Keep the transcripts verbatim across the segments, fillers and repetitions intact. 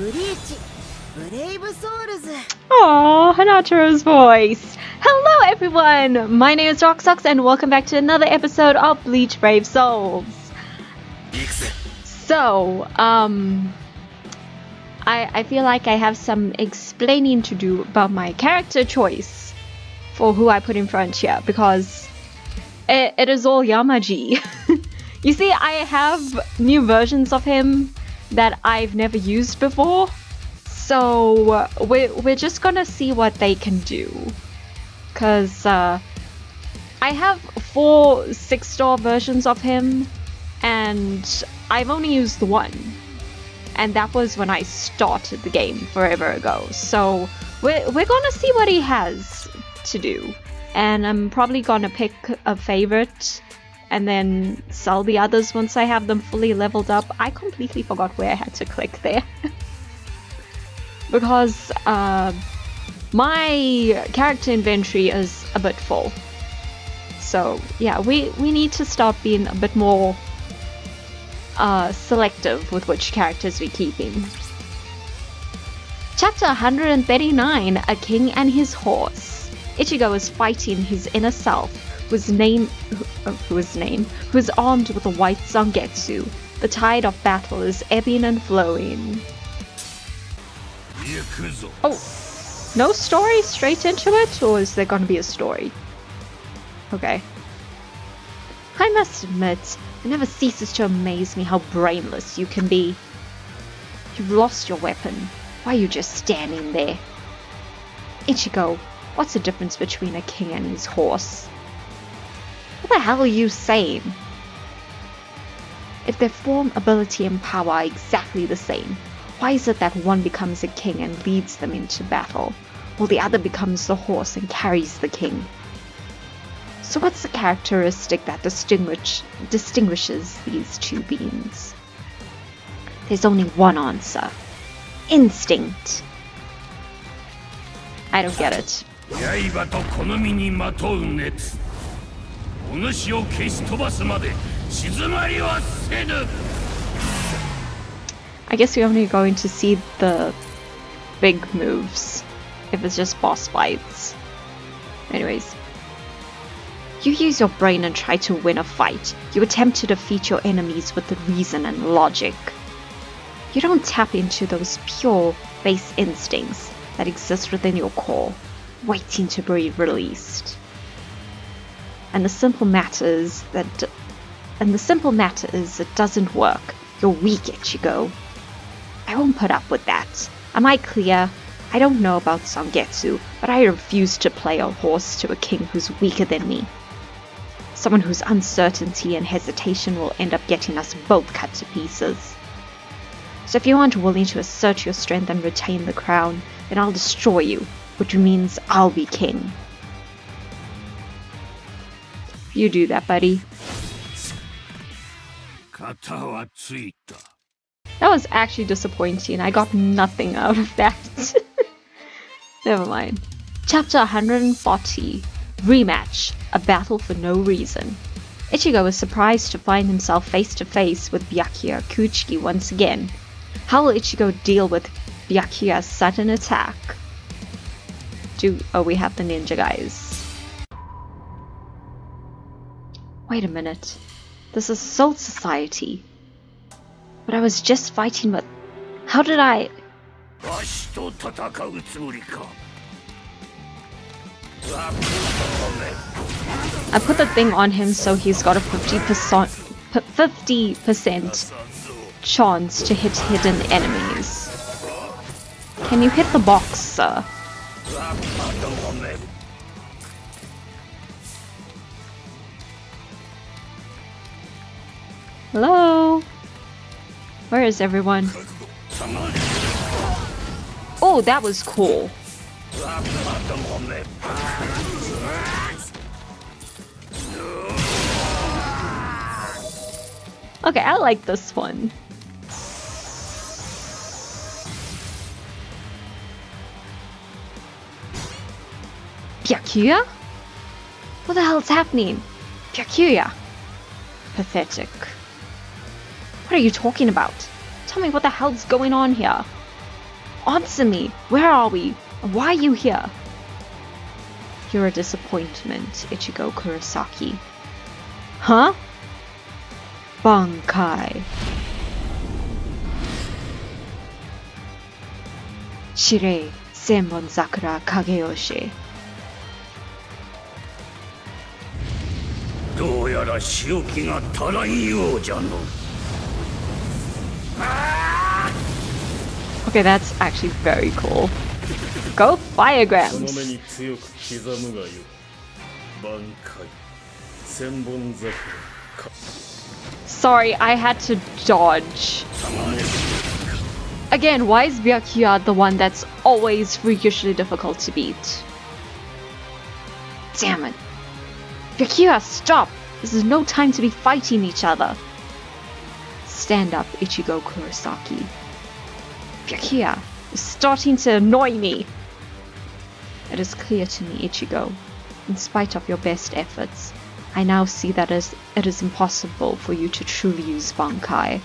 Bleach Brave Souls. Aww, Hanachiro's voice. Hello everyone, my name is RockSox and welcome back to another episode of Bleach Brave Souls. So, um, I, I feel like I have some explaining to do about my character choice for who I put in front here, because it, it is all Yamaji. You see, I have new versions of him that I've never used before, so we're, we're just gonna see what they can do, because uh, I have four six-star versions of him, and I've only used one, and that was when I started the game forever ago. So we're, we're gonna see what he has to do, and I'm probably gonna pick a favorite and then sell the others once I have them fully leveled up. I completely forgot where I had to click there because uh, my character inventory is a bit full. So yeah, we, we need to start being a bit more Uh, selective with which characters we're keeping. Chapter one hundred thirty-nine, A King and His Horse. Ichigo is fighting his inner self, whose name, uh, whose name, who's armed with a white Zangetsu. The tide of battle is ebbing and flowing. Oh, no story straight into it, or is there gonna be a story? Okay. I must admit, it never ceases to amaze me how brainless you can be. You've lost your weapon. Why are you just standing there? Ichigo, what's the difference between a king and his horse? What the hell are you saying? If their form, ability, and power are exactly the same, why is it that one becomes a king and leads them into battle, while the other becomes the horse and carries the king? So what's the characteristic that distinguish, distinguishes these two beings? There's only one answer. Instinct. I don't get it. I guess we're only going to see the big moves if it's just boss fights. Anyways. You use your brain and try to win a fight. You attempt to defeat your enemies with reason and logic. You don't tap into those pure base instincts that exist within your core, waiting to be released. And the simple matter is that, and the simple matter is it doesn't work. You're weak, Ichigo. I won't put up with that. Am I clear? I don't know about Zangetsu, but I refuse to play a horse to a king who's weaker than me. Someone whose uncertainty and hesitation will end up getting us both cut to pieces. So if you aren't willing to assert your strength and retain the crown, then I'll destroy you, which means I'll be king. You do that, buddy. That was actually disappointing. I got nothing out of that. Never mind. Chapter one hundred forty. Rematch. A battle for no reason. Ichigo is surprised to find himself face to face with Byakuya Kuchiki once again. How will Ichigo deal with Byakuya's sudden attack? Do oh we have the ninja guys. Wait a minute. This Assault Society. But I was just fighting with... How did I... I put the thing on him so he's got a fifty percent chance to hit hidden enemies. Can you hit the box, sir? Hello? Where is everyone? Oh, that was cool. Okay, I like this one. Byakuya? What the hell's happening? Byakuya? Pathetic. What are you talking about? Tell me what the hell's going on here. Otsumi, where are we? Why are you here? You're a disappointment, Ichigo Kurosaki. Huh? Bankai. Shirei Senbonzakura Kageyoshi. どうやら仕置きが足らんようじゃの。Okay, that's actually very cool. Go Firegrams! その目に強く刻むがよ。挽回。千本桜か。Sorry, I had to dodge. Again, why is Byakuya the one that's always freakishly difficult to beat? Damn it. Byakuya, stop! This is no time to be fighting each other. Stand up, Ichigo Kurosaki. Byakuya is starting to annoy me. It is clear to me, Ichigo. In spite of your best efforts, I now see that it is impossible for you to truly use Bankai.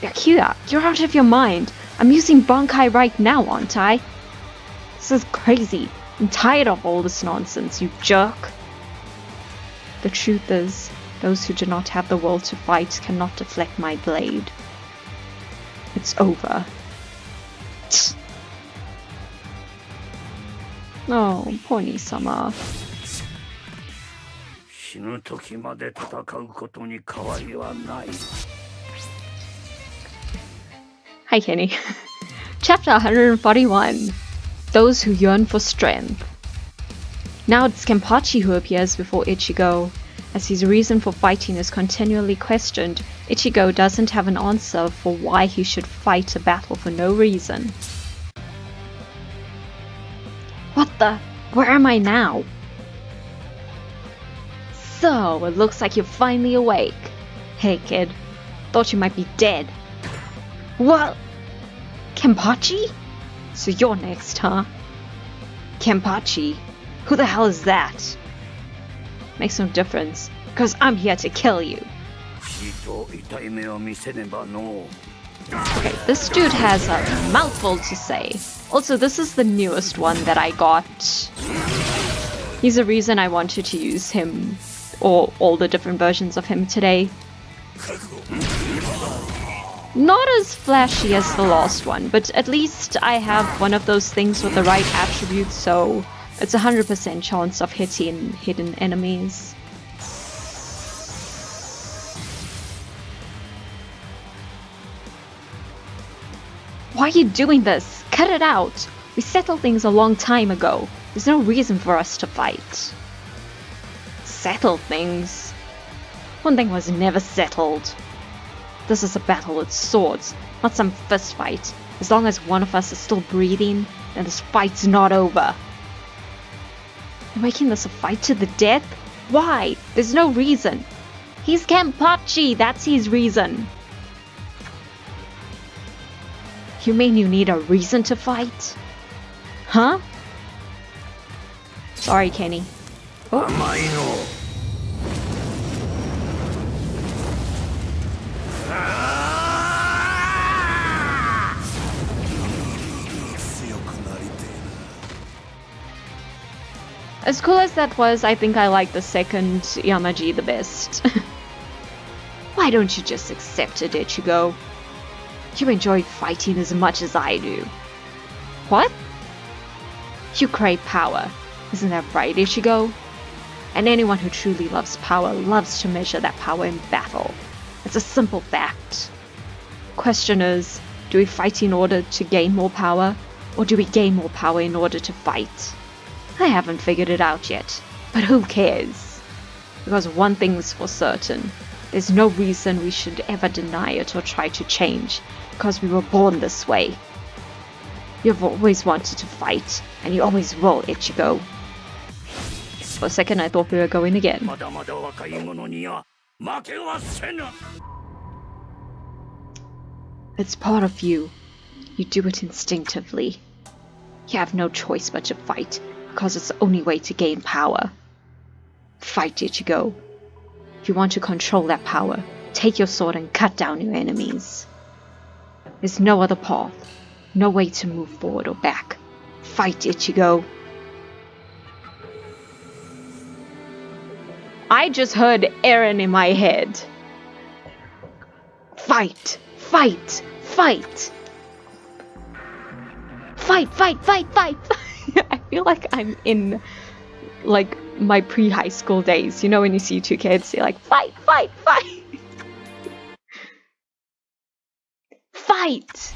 Byakuya, you're out of your mind. I'm using Bankai right now, aren't I? This is crazy. I'm tired of all this nonsense, you jerk. The truth is, those who do not have the will to fight cannot deflect my blade. It's over. Oh, Pony-sama. Hi, Kenny. Chapter one hundred forty-one. Those who yearn for strength. Now it's Kenpachi who appears before Ichigo. As his reason for fighting is continually questioned, Ichigo doesn't have an answer for why he should fight a battle for no reason. What the? Where am I now? So, it looks like you're finally awake. Hey kid, thought you might be dead. What? Kenpachi? So you're next, huh? Kenpachi? Who the hell is that? Makes no difference, because I'm here to kill you. Okay, this dude has a mouthful to say. Also, this is the newest one that I got. He's the reason I wanted to use him, or all the different versions of him today. Not as flashy as the last one, but at least I have one of those things with the right attributes, so it's a hundred percent chance of hitting hidden enemies. Why are you doing this? Cut it out! We settled things a long time ago. There's no reason for us to fight. Settled things? One thing was never settled. This is a battle with swords, not some fist fight. As long as one of us is still breathing, then this fight's not over. Making this a fight to the death? Why? There's no reason. He's Kenpachi, that's his reason. You mean you need a reason to fight? Huh? Sorry, Kenny. Oh. As cool as that was, I think I like the second Yamaji the best. Why don't you just accept it, Ichigo? You enjoy fighting as much as I do. What? You crave power. Isn't that right, Ichigo? And anyone who truly loves power loves to measure that power in battle. It's a simple fact. Question is, do we fight in order to gain more power, or do we gain more power in order to fight? I haven't figured it out yet, but who cares? Because one thing's for certain, there's no reason we should ever deny it or try to change, because we were born this way. You've always wanted to fight, and you always will, Ichigo. For a second I thought we were going again. It's part of you. You do it instinctively. You have no choice but to fight, because it's the only way to gain power. Fight, Ichigo. If you want to control that power, take your sword and cut down your enemies. There's no other path. No way to move forward or back. Fight, Ichigo! I just heard Eren in my head. Fight! Fight! Fight! Fight! Fight! Fight! Fight! I feel like I'm in, like, my pre-high school days. You know when you see two kids, they're like, fight! Fight! Fight! Fight!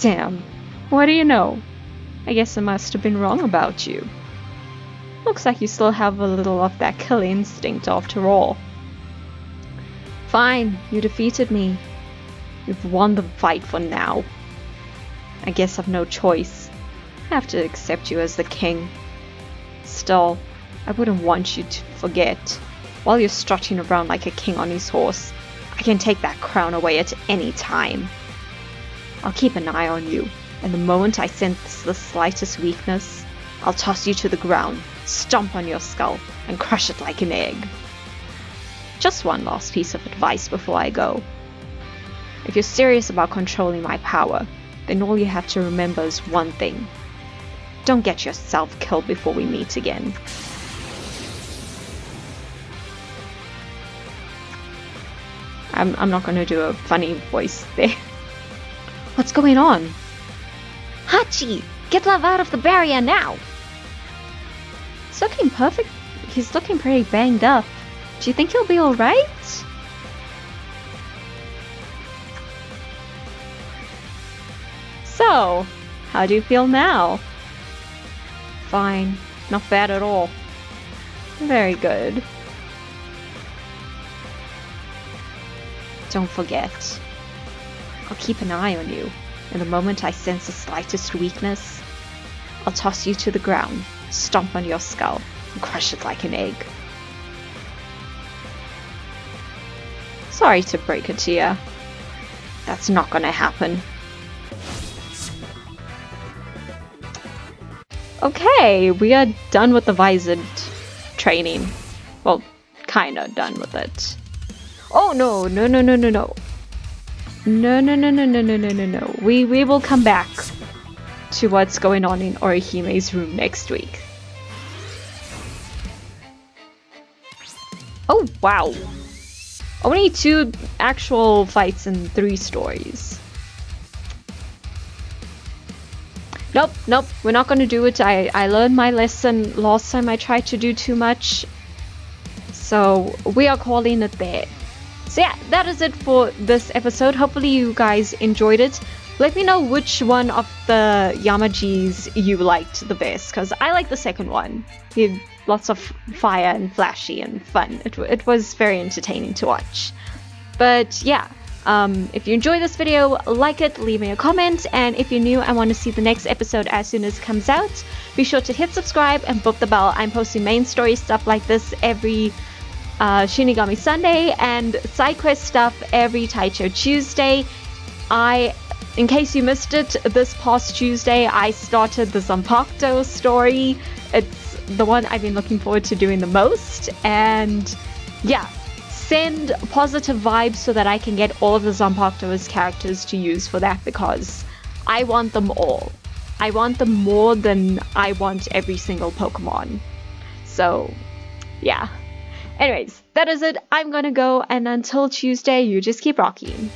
Damn. What do you know? I guess I must have been wrong about you. Looks like you still have a little of that killer instinct after all. Fine, you defeated me. You've won the fight for now. I guess I've no choice. I have to accept you as the king. Still, I wouldn't want you to forget. While you're strutting around like a king on his horse, I can take that crown away at any time. I'll keep an eye on you, and the moment I sense the slightest weakness, I'll toss you to the ground, stomp on your skull, and crush it like an egg. Just one last piece of advice before I go. If you're serious about controlling my power, then all you have to remember is one thing. Don't get yourself killed before we meet again. I'm, I'm not going to do a funny voice there. What's going on? Hachi! Get love out of the barrier now! He's looking perfect. He's looking pretty banged up. Do you think he'll be alright? So, how do you feel now? Fine. Not bad at all. Very good. Don't forget. I'll keep an eye on you, and the moment I sense the slightest weakness, I'll toss you to the ground, stomp on your skull, and crush it like an egg. Sorry to break it to you. That's not gonna happen. Okay, we are done with the Vizard training. Well, kinda done with it. Oh no, no, no, no, no, no. No, no, no, no, no, no, no, no, no. We, we will come back to what's going on in Orihime's room next week. Oh, wow. Only two actual fights in three stories. Nope, nope, we're not going to do it. I, I learned my lesson last time I tried to do too much. So we are calling it there. So yeah, that is it for this episode. Hopefully you guys enjoyed it. Let me know which one of the Yamajis you liked the best, because I like the second one. He had lots of fire and flashy and fun. It, it was very entertaining to watch. But yeah, um, if you enjoyed this video, like it, leave me a comment, and if you're new and want to see the next episode as soon as it comes out, be sure to hit subscribe and boop the bell. I'm posting main story stuff like this every Uh, Shinigami Sunday and side quest stuff every Taicho Tuesday. I, in case you missed it, this past Tuesday I started the Zanpakuto story. It's the one I've been looking forward to doing the most, and yeah, send positive vibes so that I can get all of the Zanpakuto's characters to use for that, because I want them all. I want them more than I want every single Pokemon. So, yeah. Anyways, that is it. I'm gonna go, and until Tuesday, you just keep rocking.